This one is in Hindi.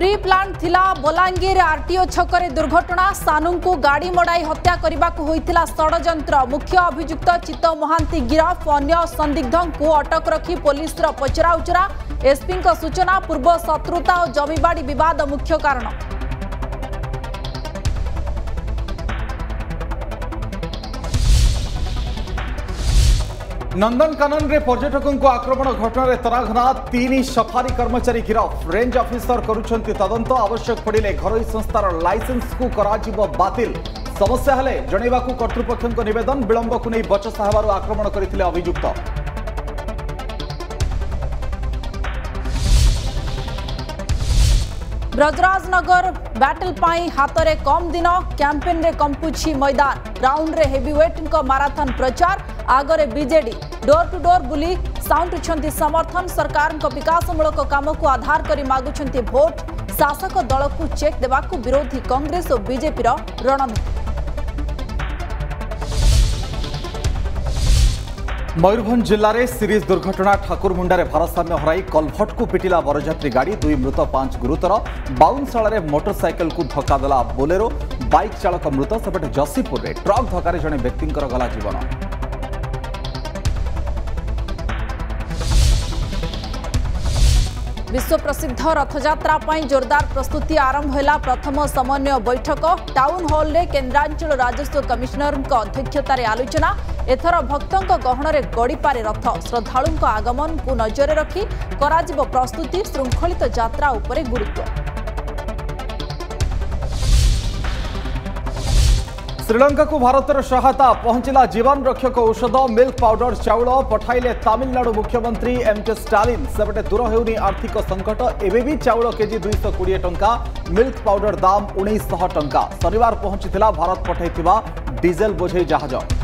प्री प्लान थिला बलांगीर आरटीओ छकरे दुर्घटना सानू को गाड़ी मड़ाई हत्या करने होता षडयंत्र मुख्य अभियुक्त चित्त महांती गिरफ अन्य संदिग्ध को अटक रखी पुलिस पचराउचरा एसपी सूचना पूर्व शत्रुता और जमीबाड़ी विवाद मुख्य कारण। नंदनकानन रे पर्यटकों को आक्रमण घटन तराघना तीन सफारी कर्मचारी गिरफ रेंज ऑफिसर करुछंती तदंत आवश्यक पड़े घरोई संस्थार लाइसेंस को कराजिबो बातिल समस्या हेले जणैबाकू कर्तृपक्षक निवेदन विलंब को नहीं बचसा हेबारु आक्रमण करथिले अभियुक्त। ब्रजराजनगर बैटल पाई हाथ में कम दिन कैंपेन रे कंपुछी मैदान राउंड रे हेवीवेट माराथन प्रचार आगरे बीजेडी डोर टू डोर बुली साउंटुछंती समर्थन सरकार विकासमूलक काम को आधार करी मागुछंती भोट शासक दल को चेक देवाकू विरोधी कांग्रेस और बीजेपी रणनीति। मयूरभंज जिले में सीरीज दुर्घटना ठाकुरमुंडा रे भारसाम्य हराई कलभट को पिटिला बरजात्री गाड़ी दुई मृत पांच गुरुतर बाउनशाला रे मोटरसाइकल को धक्का देला बोलेरो बाइक चालक मृत सेपटे जसीपुर रे ट्रक धक्का रे जने व्यक्ति गला जीवन। विश्व प्रसिद्ध रथयात्रा पर जोरदार प्रस्तुति आरंभ होला प्रथम समन्वय बैठक टाउन हॉल रे केन्द्रांचल राजस्व कमिशनर अध्यक्षतार आलोचना एथर भक्तों गहन रे गड़ीपारे रथ श्रद्धालुओं आगमन को नजर रखी कराजिबो प्रस्तुति श्रृंखलित यात्रा उपरे गुरुत्व। श्रीलंका को भारतर सहायता पहुंचला जीवन रक्षक औषध मिल्क पाउडर चाउल पठाइले तमिलनाडु मुख्यमंत्री एम के स्टालिन सेपटे दूर हेउनी आर्थिक संकट एवं चाउल केजी 220 टंका मिल्क पाउडर दाम 1900 टंका शनिवार पहुंची भारत पठाई डीजेल बोझे जहाज।